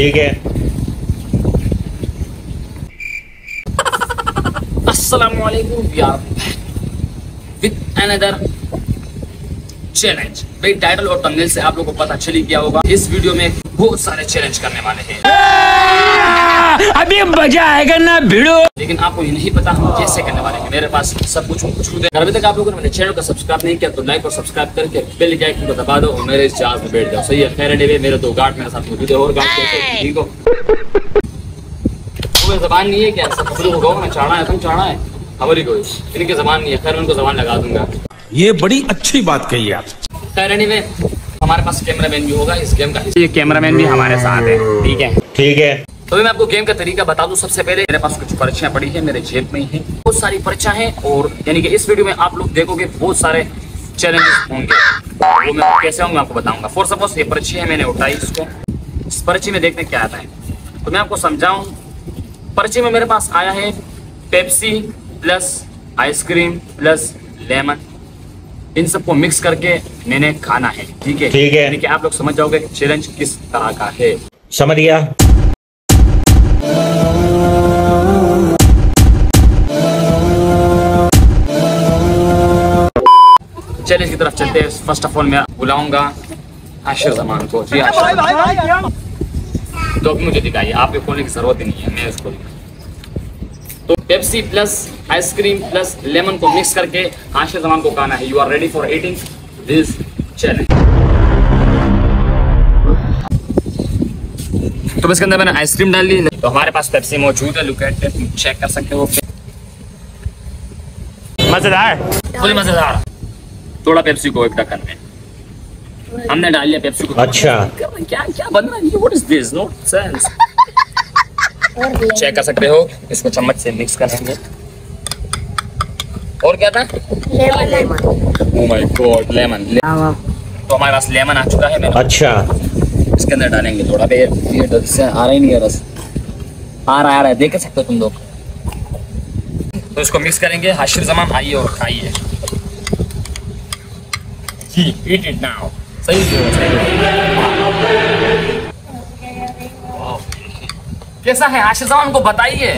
ठीक है। अस्सलाम वालेकुम यार, विद अनदर चैलेंज। भाई टाइटल और थंबनेल से आप लोगों को पता चली गया होगा, इस वीडियो में बहुत सारे चैलेंज करने वाले हैं। अभी मजा आएगा ना भिड़ो, लेकिन आपको ये नहीं पता हम कैसे करने वाले हैं। मेरे पास सब कुछ मौजूद है। अभी तक आप लोगों ने मेरे चैनल को सब्सक्राइब नहीं किया तो लाइक और सब्सक्राइब करके बेल के आइकन को दबा दो और मेरे इस चार्ज में बैठ जाओ। सही है, खैर डे मेरे दो गार्ड मेरे साथ मौजूद है और गार्ड ठीक हो तुम्हें जबान नहीं है क्या? चाणा है, तुम चाणा है, हमारी कोई इनकी जबान नहीं है। खैर उनको जबान लगा दूंगा। ये बड़ी अच्छी बात कही आप। में हमारे पास कैमरामैन भी होगा इस गेम का, ये कैमरामैन भी हमारे साथ है। ठीक है ठीक है, तो मैं आपको गेम का तरीका बता दूं। सबसे पहले मेरे पास कुछ पर्चियां पड़ी है, मेरे जेब में ही है बहुत सारी पर्चियां हैं और यानी कि इस वीडियो में आप लोग देखोगे बहुत सारे चैलेंजेस होंगे। वो मैं कैसे होंगे आपको बताऊंगा। फॉर सपोज ये पर्ची है, मैंने उठाई इसको, इस पर्ची में देखने क्या आता है तो मैं आपको समझाऊँ। पर्ची में मेरे पास आया है Pepsi plus ice cream plus lemon, इन सबको मिक्स करके मैंने खाना है। ठीक है ठीक है, यानी कि आप लोग समझ जाओगे चैलेंज किस तरह का है। समझ गया। चैलेंज की तरफ चलते हैं। फर्स्ट ऑफ ऑल मैं बुलाऊंगा आशिर जमान को। जी आशिर, तो मुझे दिखाइए, आपके खोलने की जरूरत ही नहीं है, मैं इसको तो Pepsi plus ice cream plus lemon को मिक्स करके आशिर जमान को खाना है। You are ready for eating this challenge. तो इसके अंदर मैंने आइसक्रीम डाल दी, तो हमारे पास पेप्सी मौजूद है। लुक एट, चेक कर सकते हो, मजेदार फुल मजेदार। थोड़ा पेप्सी को इकट्ठा करने हमने डाल लिया पेप्सी को। अच्छा क्या क्या बन रहा है, what is this, no sense. Check कर सकते हो, इसको चम्मच से मिक्स कर लेंगे। और क्या था, lemon. Oh my God, lemon. तो हमारे पास लेमन आ चुका है मेरे। अच्छा, इसके अंदर डालेंगे थोड़ा। ये से आ रहा ही नहीं है रस, आ रहा है, देख सकते हो तुम लोग। तो इसको मिक्स करेंगे। हाशिर जमान आइए और खाइए। Eat it now. सही है, कैसा है आशिर जमान, हमको बताइए।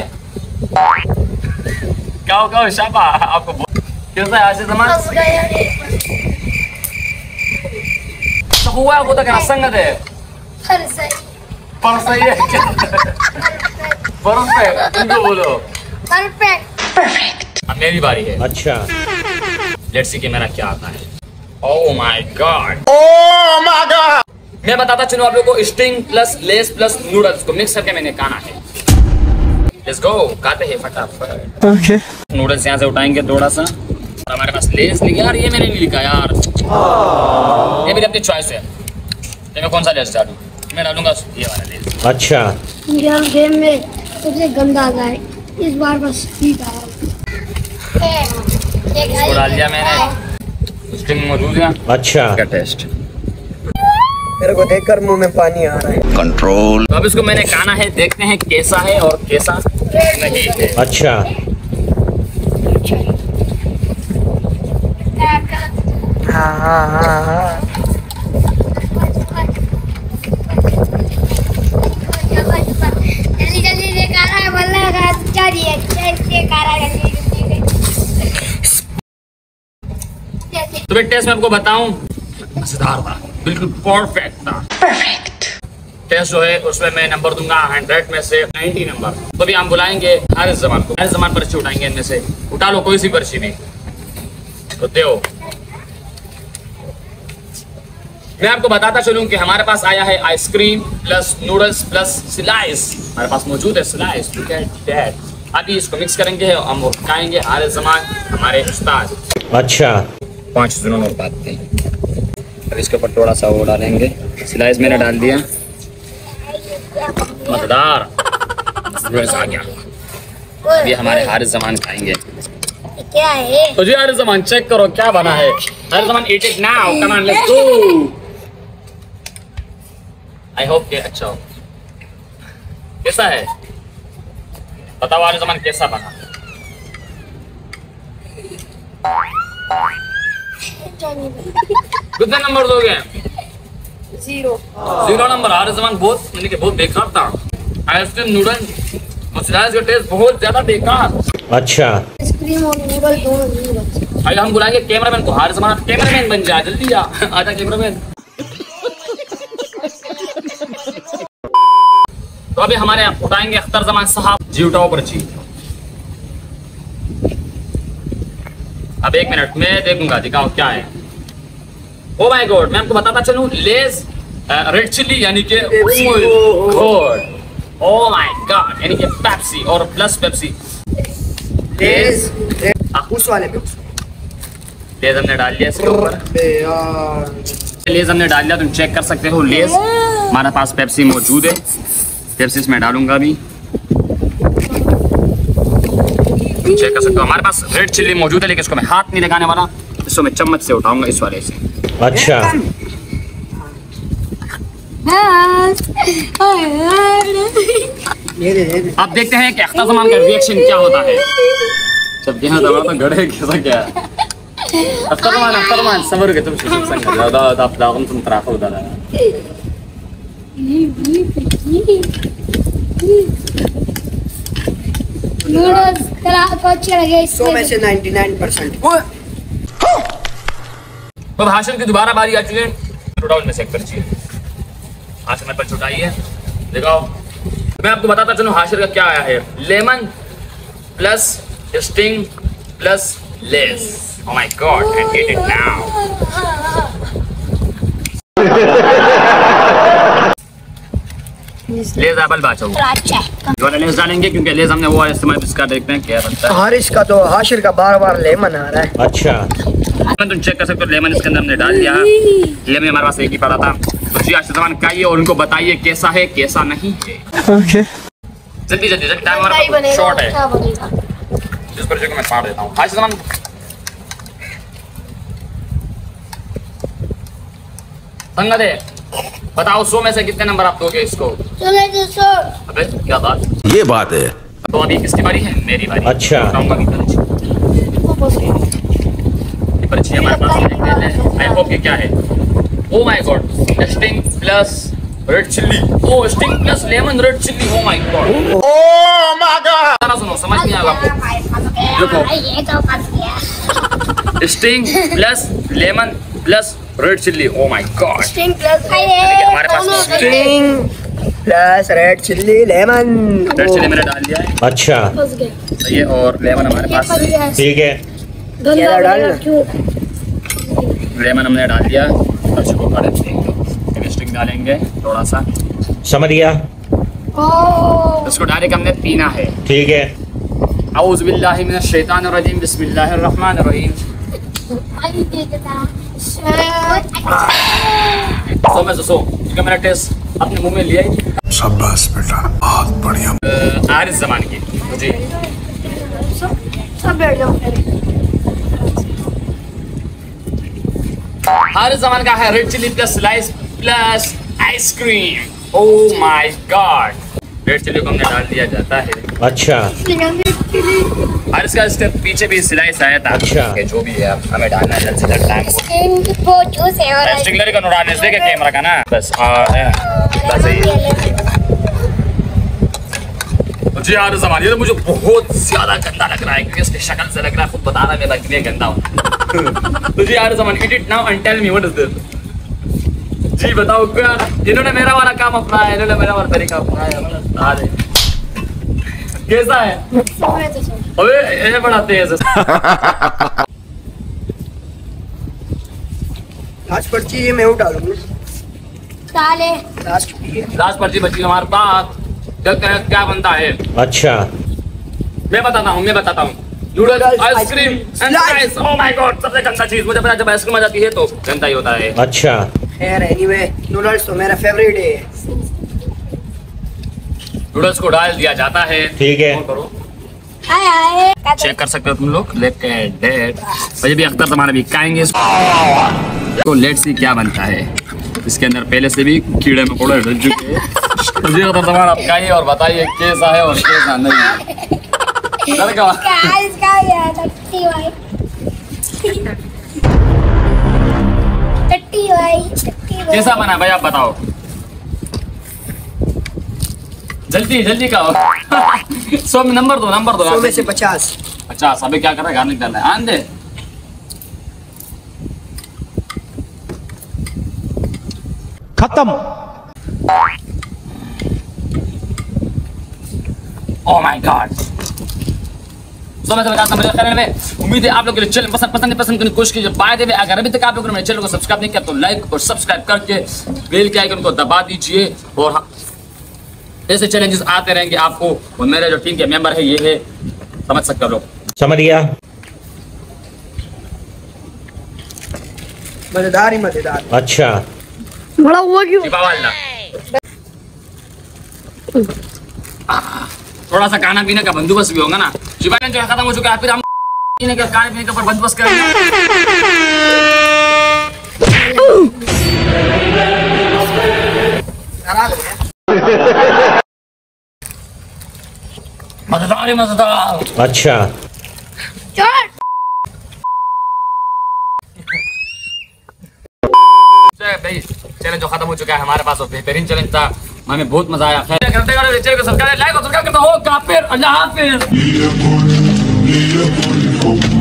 कहो शाबा, आपको कैसा है आशिर जमान? तो हुआ आपको तो क्या संगत है? परफेक्ट बोलो। परफेक्ट। अब मेरी बारी है। अच्छा, लेट्स सी कि मेरा क्या आता है। Oh my God, oh my God. मैं बताता चलूं आप लोगों को, Sting plus less plus noodles को मिक्स करके मैंने खाना है। लेट्स गो, खाते हैं फटाफट। ओके, नूडल्स यहाँ से उठाएंगे थोड़ा सा। और हमारे पास लेस लिखा, यार ये मैंने नहीं लिखा यार, ये मेरी अपनी चॉइस है। तो मैं कौन सा लेस डालूं? मैं डालूंगा ये वाला लेस। अच्छा यार, गेम में सबसे गंदा आया है इस बार, बस ठीक है डाल दिया मैंने। स्टिंग मौजूद है। अच्छा का टेस्ट, मेरे को देखकर मुंह में पानी आ रहा है। कंट्रोल। अब इसको मैंने खाना है, देखते हैं कैसा है और कैसा नहीं है। अच्छा, जल्दी जल्दी से खा रहा है, वरना अच्छा नहीं है। कैसे खा रहा है? तो मैं टेस्ट में आपको बताऊं, मजेदार था, बिल्कुल परफेक्ट था। परफेक्ट टेस्ट जो है उसमें मैं नंबर दूंगा 100 में से 90 नंबर। तो भी हम बुलाएंगे आशिर जमान को। आशिर जमान पर्ची उठाएंगे, इनमें से उठा लो कोई सी पर्ची में। तो देखो, मैं आपको बताता चलूं कि हमारे पास आया है ice cream plus noodles plus Slice. हमारे पास मौजूद है स्लाइस। Look at that. अभी इसको मिक्स करेंगे और हम खाएंगे। आशिर जमान हमारे उस्ताद। अच्छा, 5 जुनून और बात थी। अब इसके ऊपर थोड़ा सा वो डालेंगे, स्लाइस मैंने डाल दिया। मजेदार आ गया। ये हमारे आशिर जमान खाएंगे। क्या है तो जी आशिर जमान, चेक करो क्या बना है। Ashir Zaman, eat it now, come on let's go. I hope ये अच्छा हो। कैसा है बताओ आशिर जमान, कैसा बना? कितना नंबर दोगे? Zero number. हर जमान बहुत यानी कि बहुत बेकार था। आइसक्रीम नूडल मसलाइज का टेस्ट बहुत ज्यादा बेकार। अच्छा आइसक्रीम और नूडल दोनों नहीं अच्छे। अरे हम बुलाएंगे कैमरामैन को, हर जमान कैमरामैन बन जा, जल्दी आ आजा कैमरामैन। तो अभी हमारे आप उठाएंगे अख्तर जमान साहब। जी उठाओ पर्ची। अब एक मिनट मैं देखूंगा दिखाओ क्या है। ओ माय गॉड, मैं आपको बताता चलूं, लेस रेड चिल्ली यानी कि ओ माय गॉड यानी कि पेप्सी और प्लस पेप्सी लेस उस वाले पे लेस हमने डाल लिया इसके ऊपर। लेस हमने डाल लिया, तुम चेक कर सकते हो। लेस हमारे पास पेप्सी मौजूद है, पेप्सी इसमें डालूंगा अभी, चेक कर सकते हो। हमारे पास रेड चिल्ली मौजूद है लेकिन इसको मैं हाथ नहीं लगाने वाला, इसको मैं चम्मच से उठाऊंगा इस वाले से। अच्छा अब देखते हैं कि अख्तर जमान का रिएक्शन क्या होता है। जब यहाँ दबाता गड़े कैसा क्या है अख्तर जमान सबर के तुम संग दादा आप दागम तुम तराफ होता है। नूडल्स अच्छा लगे इसमें 100 में से 99%। तो भाषण की दोबारा बारी आ चुकी है। नूडल्स में से एक पर्ची है, आज मेरे पर छुटाई है। देखो मैं आपको बताता चलूं हाशिर का क्या आया है। Lemon plus Sting plus less. Oh my God I get it now. Less apple बाचो अच्छा लेस डालेंगे क्योंकि लेस हमने वो इस्तेमाल इसका देखते हैं क्या बनता है। हारिश का तो हाशिर का बार बार लेमन आ रहा है। अच्छा तुम चेक कर सकते हो, लेमन इसके अंदर हमने डाल दिया। लेमन हमारे पास एक ही पड़ा था। तो जी आशिर जमान खाइए और उनको बताइए कैसा है कैसा नहीं है। ओके जल्दी जल्दी जल्दी टाइम हमारा शॉर्ट है। जिस पर जगह मैं फाड़ देता हूं आशिर जमान। संग दे बताओ 100 में से कितने नंबर आप दोगे इसको। अबे क्या बात, ये बात है। तो अभी किसकी बारी है? मेरी बारी। अच्छा पर्ची हमारे पास आई होप ये क्या है। Oh my God Sting plus red chilli. Oh Sting plus lemon red chilli. Oh my God oh my God. सुनो समझ नहीं आ रहा आपको। देखो Sting plus lemon plus red chilli. Oh my God Sting plus हमारे पास Sting plus red chilli lemon. Red chilli मैंने डाल दिया है। अच्छा सही है। और लेमन हमारे पास ठीक है, केला डाल लेमन हमने डाल दिया। अच्छा को काट देंगे, स्टिंग डालेंगे थोड़ा सा, समझ गया। इसको डायरेक्ट हमने पीना है ठीक है। औज़ बिल्लाहि मिनश शैतानिर रजीम बिस्मिल्लाहिर रहमानिर रहीम। तो मैं सोचो क्योंकि मेरा टेस्ट अपने मुंह में लिया ही। शाबाश बेटा बहुत बढ़िया। आरिज़ ज़मान की जी सब बैठ जाओ। आरिज़ ज़मान का है red chilli plus Slice plus ice cream. Oh my God red chilli को हमने डाल दिया जाता है। अच्छा और इसका इसके पीछे भी स्लाइस आया था। अच्छा जो भी है हमें डालना है जल्दी से टाइम वो जूस है। और स्टिंगलर का नोड़ा ने देखे कैमरा का ना बस बस ये। जी यार जमान ये मुझे बहुत ज्यादा गंदा लग रहा है क्योंकि इसकी शक्ल से लग रहा है खुद बता रहा है मैं कितने गंदा हूं। तो जी यार Zaman eat it now and tell me what is this. जी बताओ क्या इन्होंने मेरा वाला काम अपनाया, इन्होंने मेरा वाला तरीका अपनाया। अरे कैसा है? अबे ये बड़ा तेज है। लास्ट पर्ची ये मैं उठाऊंगा। लास्ट पर्ची बची हमारे पास, क्या बनता है। अच्छा मैं बताता हूँ noodles ice cream and rice. Oh my God सबसे गंदा चीज मुझे पता, जब आइसक्रीम आ जाती है तो गंदा ही होता है। अच्छा खैर एनीवे नूडल्स तो मेरा फेवरेट है। नूडल्स को डाल दिया जाता है ठीक है। चेक कर सकते हो तुम लोग लेफ्ट एंड डेट। मुझे भी अख्तर जमान भी खाएंगे इसको। तो लेट्स सी क्या बनता है। इसके अंदर पहले से भी कीड़े मकोड़े डल चुके हैं। मुझे अख्तर जमान आप खाइए और बताइए कैसा है और कैसा नहीं है। कैसा बना भाई आप बताओ, जल्दी जल्दी कहो। 100 में नंबर दो 100 में से 50। अभी क्या कर रहा है, गार्लिक डाल रहा है। आन दे खत्म। Oh my God! उम्मीद है आप लोग के लिए चैनल पसंद करने की कोशिश कीजिए। बाय द वे, अगर अभी तक आप लोगों ने मेरे चैनल को सब्सक्राइब नहीं किया तो लाइक और सब्सक्राइब करके बेल के आइकन को दबा दीजिए। और ऐसे चैलेंजेस आते रहेंगे आपको, और मेरे जो टीम के मेंबर है ये है, समझ सकते हो लोग। समझ गया। मजेदार ही मजेदार। अच्छा बड़ा हुआ क्यों? थोड़ा सा खाना पीने का बंदोबस्त भी होगा ना। जीवन जो है खत्म हो चुका है, फिर हम खाने पीने का बंदोबस्त करेंगे। मजेदार। अच्छा भाई, चैलेंज जो खत्म हो चुका है हमारे पास, और बेहतरीन चैलेंज था, हमें बहुत मजा आया। खैर करते करो, चैनल को सब्सक्राइब, लाइक और सब्सक्राइब करता हो। काफिर अल्लाह हाफिज।